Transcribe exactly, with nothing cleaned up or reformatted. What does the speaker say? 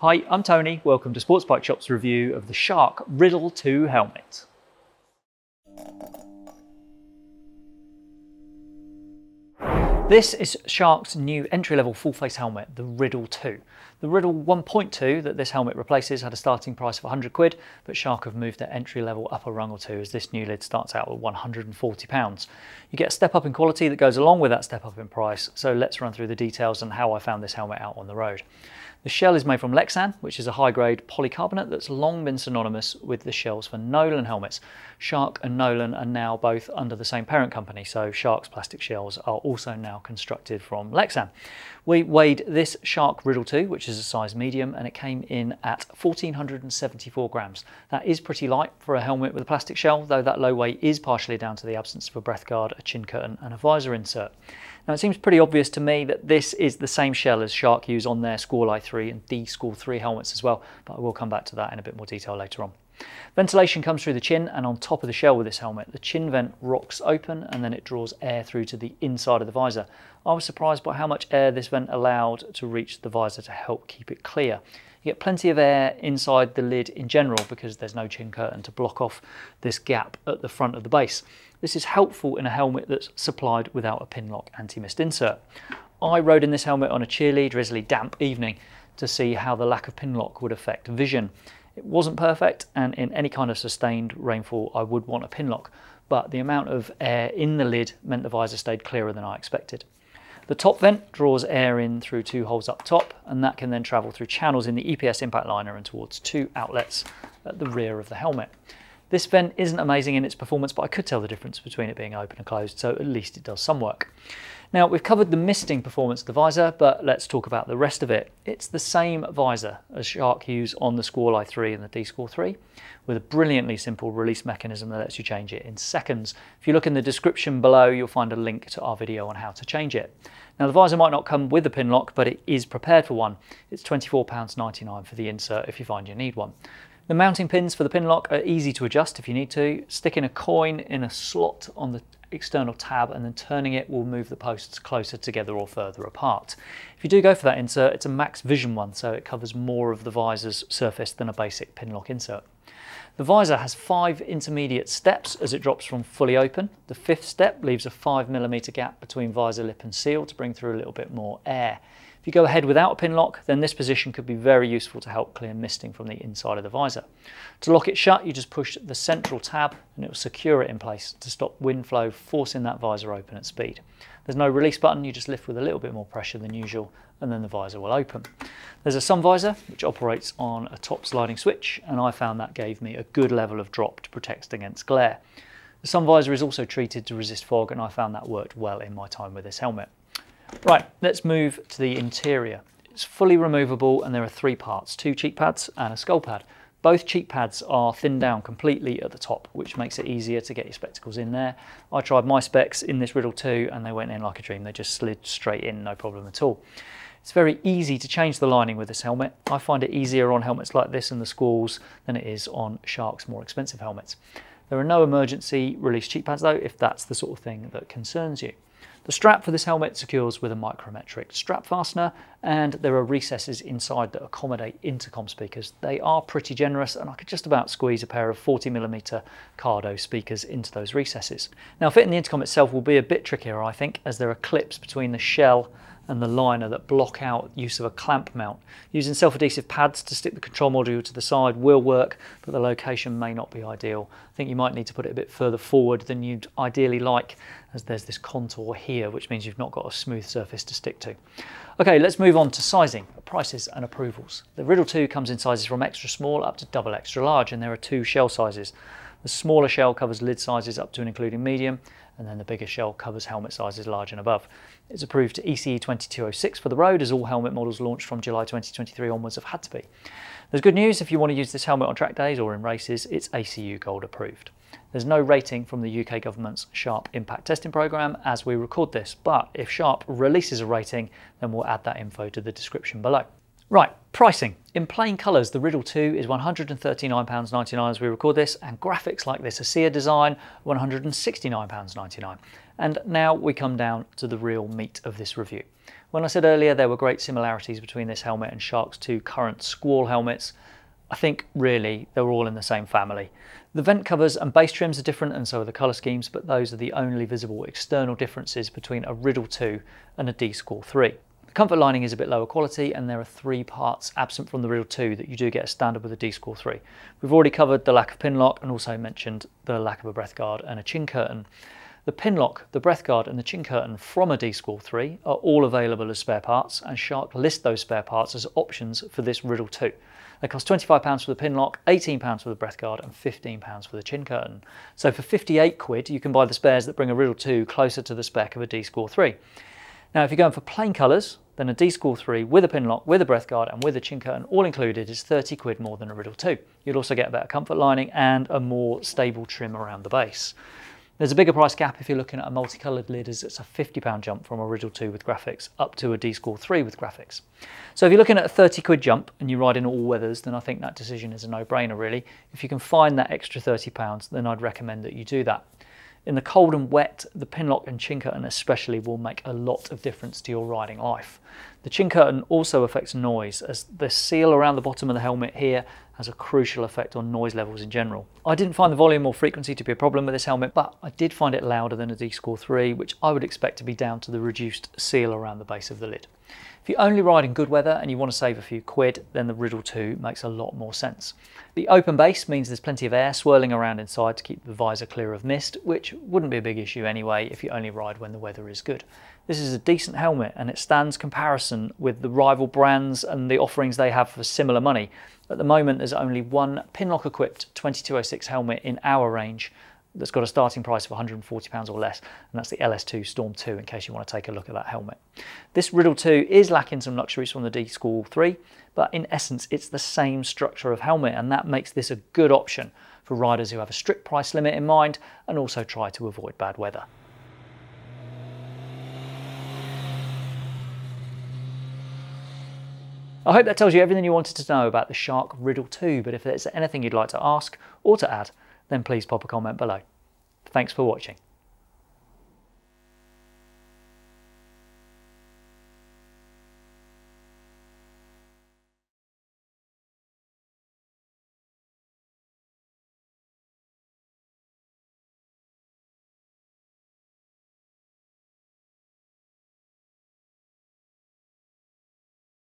Hi, I'm Tony. Welcome to Sports Bike Shop's review of the Shark Ridill two helmet. This is Shark's new entry-level full-face helmet, the Ridill two. The Ridill one point two that this helmet replaces had a starting price of one hundred quid, but Shark have moved their entry-level up a rung or two as this new lid starts out at one hundred and forty pounds. You get a step up in quality that goes along with that step up in price, so let's run through the details on how I found this helmet out on the road. The shell is made from Lexan, which is a high-grade polycarbonate that's long been synonymous with the shells for Nolan helmets. Shark and Nolan are now both under the same parent company, so Shark's plastic shells are also now constructed from Lexan. We weighed this Shark Ridill two, which is a size medium, and it came in at one thousand four hundred and seventy-four grams. That is pretty light for a helmet with a plastic shell, though that low weight is partially down to the absence of a breath guard, a chin curtain and a visor insert. Now it seems pretty obvious to me that this is the same shell as Shark use on their Squall i three and D-Score three helmets as well, but I will come back to that in a bit more detail later on. Ventilation comes through the chin and on top of the shell with this helmet. The chin vent rocks open and then it draws air through to the inside of the visor. I was surprised by how much air this vent allowed to reach the visor to help keep it clear. You get plenty of air inside the lid in general because there's no chin curtain to block off this gap at the front of the base. This is helpful in a helmet that's supplied without a pinlock anti-mist insert. I rode in this helmet on a chilly, drizzly, damp evening to see how the lack of pinlock would affect vision. It wasn't perfect, and in any kind of sustained rainfall I would want a pinlock, but the amount of air in the lid meant the visor stayed clearer than I expected. The top vent draws air in through two holes up top, and that can then travel through channels in the E P S impact liner and towards two outlets at the rear of the helmet. This vent isn't amazing in its performance, but I could tell the difference between it being open and closed, so at least it does some work. Now, we've covered the misting performance of the visor, but let's talk about the rest of it. It's the same visor as Shark use on the Squall i three and the D-Score three, with a brilliantly simple release mechanism that lets you change it in seconds. If you look in the description below, you'll find a link to our video on how to change it. Now, the visor might not come with a pin lock, but it is prepared for one. It's twenty-four pounds ninety-nine for the insert if you find you need one. The mounting pins for the pinlock are easy to adjust if you need to. Sticking a coin in a slot on the external tab and then turning it will move the posts closer together or further apart. If you do go for that insert, it's a max vision one, so it covers more of the visor's surface than a basic pinlock insert. The visor has five intermediate steps as it drops from fully open. The fifth step leaves a five millimeter gap between visor lip and seal to bring through a little bit more air. If you go ahead without a pin lock, then this position could be very useful to help clear misting from the inside of the visor. To lock it shut, you just push the central tab and it will secure it in place to stop wind flow forcing that visor open at speed. There's no release button, you just lift with a little bit more pressure than usual and then the visor will open. There's a sun visor which operates on a top sliding switch, and I found that gave me a good level of drop to protect against glare. The sun visor is also treated to resist fog, and I found that worked well in my time with this helmet. Right, let's move to the interior. It's fully removable and there are three parts, two cheek pads and a skull pad. Both cheek pads are thinned down completely at the top, which makes it easier to get your spectacles in there. I tried my specs in this Ridill two and they went in like a dream. They just slid straight in, no problem at all. It's very easy to change the lining with this helmet. I find it easier on helmets like this and the Squalls than it is on Shark's more expensive helmets. There are no emergency release cheek pads though, if that's the sort of thing that concerns you. The strap for this helmet secures with a micrometric strap fastener, and there are recesses inside that accommodate intercom speakers. They are pretty generous, and I could just about squeeze a pair of forty millimeter Cardo speakers into those recesses. Now, fitting the intercom itself will be a bit trickier, I think, as there are clips between the shell and the liner that block out use of a clamp mount. Using self-adhesive pads to stick the control module to the side will work, but the location may not be ideal. I think you might need to put it a bit further forward than you'd ideally like, as there's this contour here, which means you've not got a smooth surface to stick to. Okay, let's move on to sizing, prices and approvals. The Ridill two comes in sizes from extra small up to double extra large, and there are two shell sizes. The smaller shell covers lid sizes up to and including medium, and then the bigger shell covers helmet sizes large and above. It's approved to E C E twenty-two oh six for the road, as all helmet models launched from July twenty twenty-three onwards have had to be. There's good news if you want to use this helmet on track days or in races, it's A C U Gold approved. There's no rating from the U K government's SHARP impact testing programme as we record this, but if SHARP releases a rating, then we'll add that info to the description below. Right, pricing. In plain colours, the Ridill two is one hundred and thirty-nine pounds ninety-nine as we record this, and graphics like this, a S I A design, one hundred and sixty-nine pounds ninety-nine. And now we come down to the real meat of this review. When I said earlier there were great similarities between this helmet and Shark's two current Squall helmets, I think really they're all in the same family. The vent covers and base trims are different and so are the colour schemes, but those are the only visible external differences between a Ridill two and a D Score three. The comfort lining is a bit lower quality and there are three parts absent from the Ridill two that you do get as standard with the D Score three. We've already covered the lack of pinlock and also mentioned the lack of a breath guard and a chin curtain. The pinlock, the breath guard and the chin curtain from a D Score three are all available as spare parts and Shark list those spare parts as options for this Ridill two. They cost twenty-five pounds for the pinlock, eighteen pounds for the breath guard and fifteen pounds for the chin curtain. So for fifty-eight quid you can buy the spares that bring a Ridill two closer to the spec of a D Score three. Now if you're going for plain colours, then a D Score three with a pinlock, with a breath guard and with a chin curtain all included is thirty quid more than a Ridill two. You'd also get a better comfort lining and a more stable trim around the base. There's a bigger price gap if you're looking at a multicoloured lid, as it's a fifty pound jump from a Ridill two with graphics up to a D Score three with graphics. So if you're looking at a thirty quid jump and you ride in all weathers, then I think that decision is a no-brainer really. If you can find that extra thirty pounds, then I'd recommend that you do that. In the cold and wet, the pinlock and chin curtain especially will make a lot of difference to your riding life. The chin curtain also affects noise, as the seal around the bottom of the helmet here has a crucial effect on noise levels in general. I didn't find the volume or frequency to be a problem with this helmet, but I did find it louder than a D Score three, which I would expect to be down to the reduced seal around the base of the lid. If you only ride in good weather and you want to save a few quid, then the Ridill two makes a lot more sense. The open base means there's plenty of air swirling around inside to keep the visor clear of mist, which wouldn't be a big issue anyway if you only ride when the weather is good. This is a decent helmet and it stands comparison with the rival brands and the offerings they have for similar money. At the moment there's only one pinlock equipped twenty-two oh six helmet in our range that's got a starting price of one hundred and forty pounds or less, and that's the L S two Storm two in case you want to take a look at that helmet. This Ridill two is lacking some luxuries from the D Score three, but in essence it's the same structure of helmet and that makes this a good option for riders who have a strict price limit in mind and also try to avoid bad weather. I hope that tells you everything you wanted to know about the Shark Ridill two, but if there's anything you'd like to ask or to add, then please pop a comment below. Thanks for watching.